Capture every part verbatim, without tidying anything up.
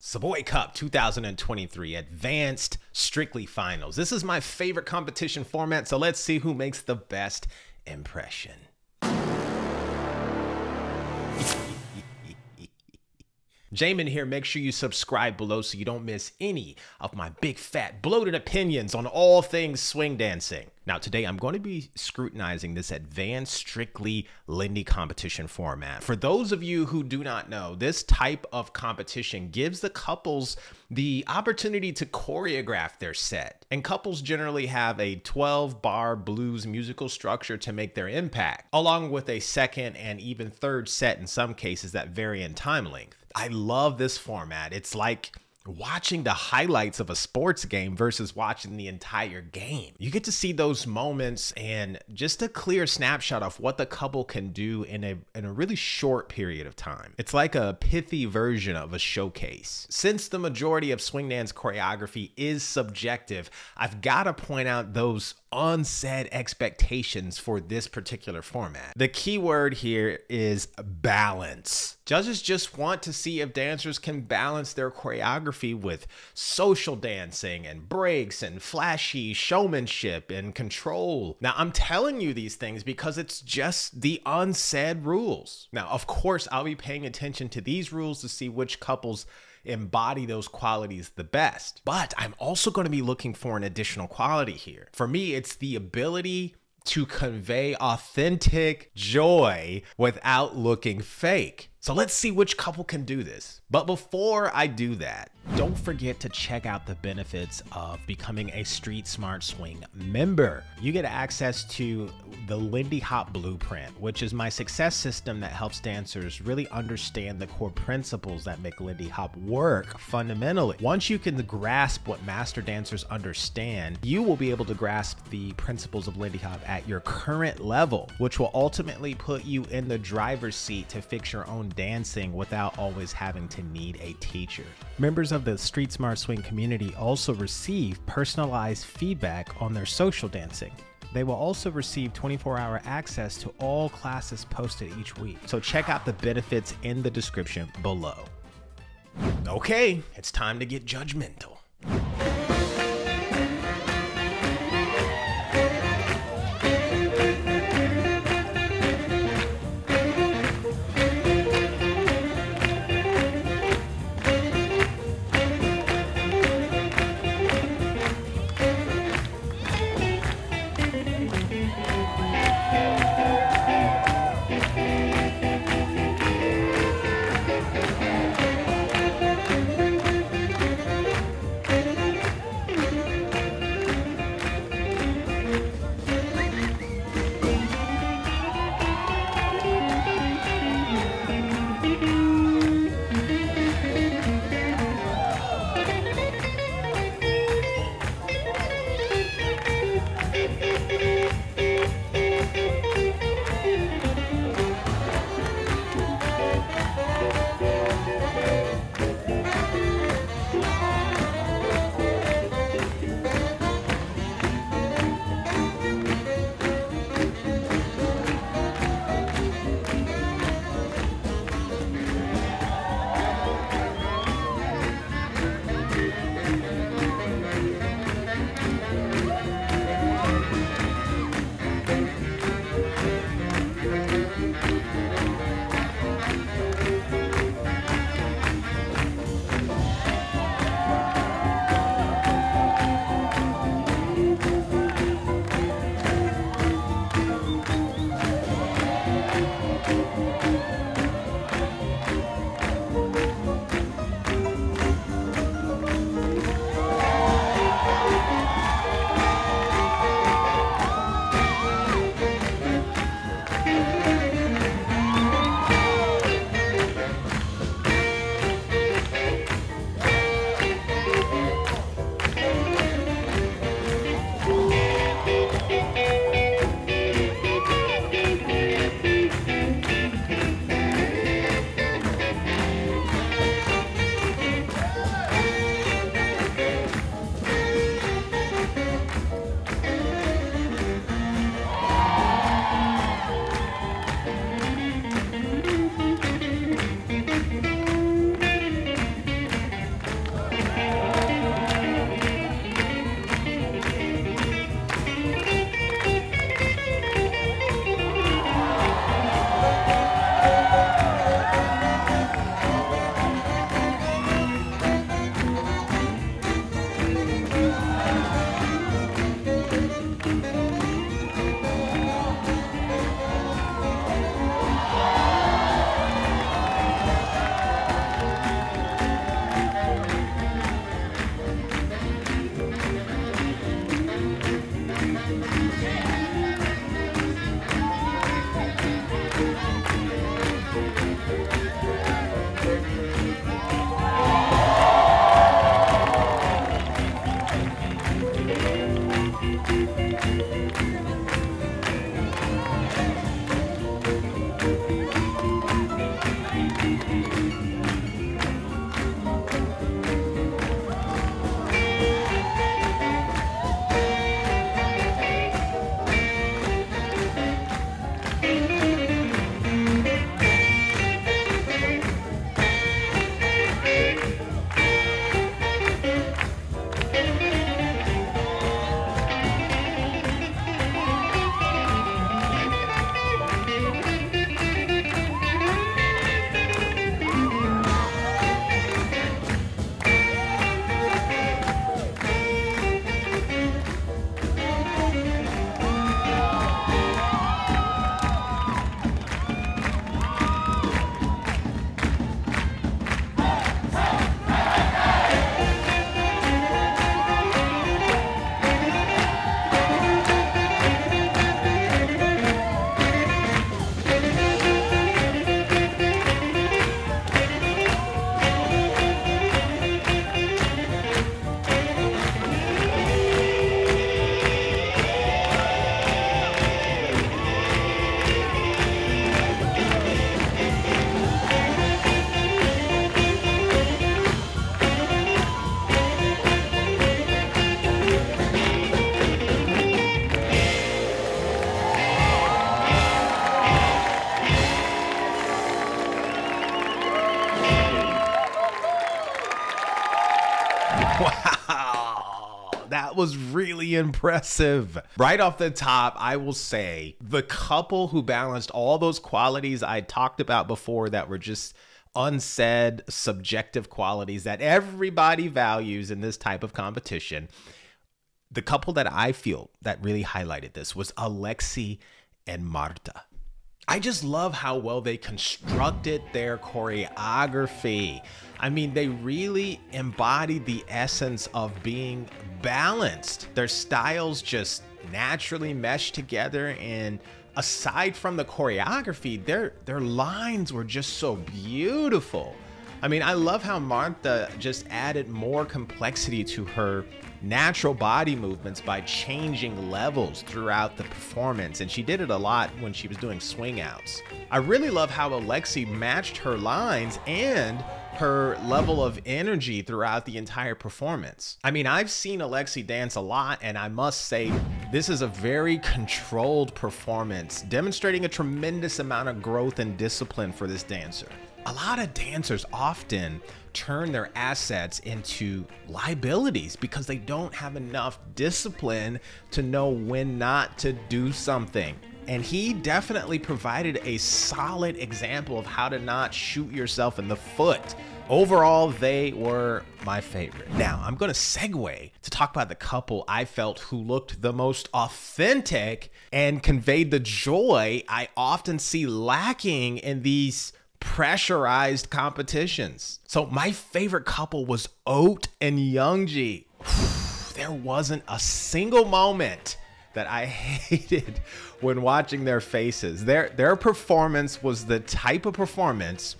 Savoy Cup two thousand twenty-three Advanced Strictly Finals. This is my favorite competition format, so let's see who makes the best impression. Jamin here. Make sure you subscribe below so you don't miss any of my big fat bloated opinions on all things swing dancing. Now today I'm going to be scrutinizing this advanced strictly Lindy competition format. For those of you who do not know, this type of competition gives the couples the opportunity to choreograph their set. And couples generally have a twelve bar blues musical structure to make their impact, along with a second and even third set in some cases that vary in time length. I love this format. It's like watching the highlights of a sports game versus watching the entire game. You get to see those moments and just a clear snapshot of what the couple can do in a, in a really short period of time. It's like a pithy version of a showcase. Since the majority of swing dance choreography is subjective, I've got to point out those unsaid expectations for this particular format. The key word here is balance. Judges just want to see if dancers can balance their choreography with social dancing and breaks and flashy showmanship and control. Now, I'm telling you these things because it's just the unsaid rules. Now, of course, I'll be paying attention to these rules to see which couples embody those qualities the best. But I'm also going to be looking for an additional quality here. For me, it's the ability to convey authentic joy without looking fake. So let's see which couple can do this. But before I do that, don't forget to check out the benefits of becoming a Street Smart Swing member. You get access to the Lindy Hop Blueprint, which is my success system that helps dancers really understand the core principles that make Lindy Hop work fundamentally. Once you can grasp what master dancers understand, you will be able to grasp the principles of Lindy Hop at your current level, which will ultimately put you in the driver's seat to fix your own dancing without always having to need a teacher. Members of the Street Smart Swing community also receive personalized feedback on their social dancing. They will also receive twenty-four hour access to all classes posted each week. So check out the benefits in the description below. Okay, it's time to get judgmental. Wow, that was really impressive. Right off the top, I will say the couple who balanced all those qualities I talked about before that were just unsaid subjective qualities that everybody values in this type of competition. The couple that I feel that really highlighted this was Alexei and Marta. I just love how well they constructed their choreography. I mean, they really embodied the essence of being balanced. Their styles just naturally meshed together, and aside from the choreography, their their lines were just so beautiful. I mean, I love how Marta just added more complexity to her natural body movements by changing levels throughout the performance, and she did it a lot when she was doing swing outs. I really love how Alexei matched her lines and her level of energy throughout the entire performance. I mean, I've seen Alexei dance a lot, and I must say this is a very controlled performance, demonstrating a tremendous amount of growth and discipline for this dancer. A lot of dancers often turn their assets into liabilities because they don't have enough discipline to know when not to do something. And he definitely provided a solid example of how to not shoot yourself in the foot. Overall, they were my favorite. Now, I'm gonna segue to talk about the couple I felt who looked the most authentic and conveyed the joy I often see lacking in these pressurized competitions. So my favorite couple was Ote and Youngji. There wasn't a single moment that I hated when watching their faces. Their, their performance was the type of performance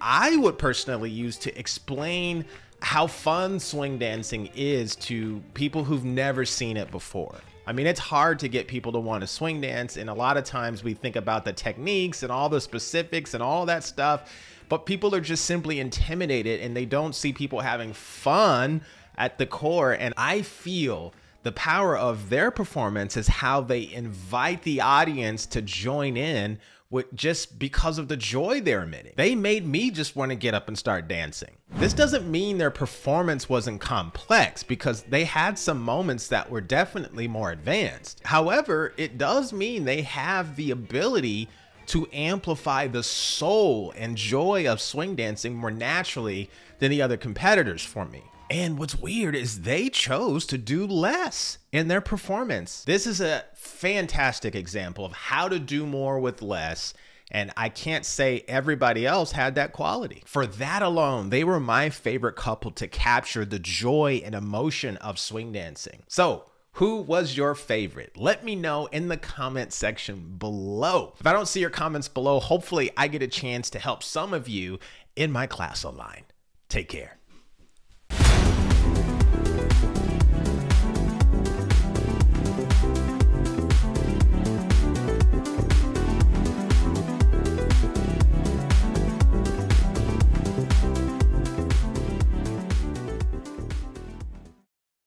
I would personally use to explain how fun swing dancing is to people who've never seen it before. I mean, it's hard to get people to want to swing dance, and a lot of times we think about the techniques and all the specifics and all that stuff, but people are just simply intimidated and they don't see people having fun at the core. And I feel the power of their performance is how they invite the audience to join in with just because of the joy they're emitting. They made me just want to get up and start dancing. This doesn't mean their performance wasn't complex, because they had some moments that were definitely more advanced. However, it does mean they have the ability to amplify the soul and joy of swing dancing more naturally than the other competitors for me. And what's weird is they chose to do less in their performance. This is a fantastic example of how to do more with less, and I can't say everybody else had that quality. For that alone, they were my favorite couple to capture the joy and emotion of swing dancing. So, who was your favorite? Let me know in the comment section below. If I don't see your comments below, hopefully I get a chance to help some of you in my class online. Take care.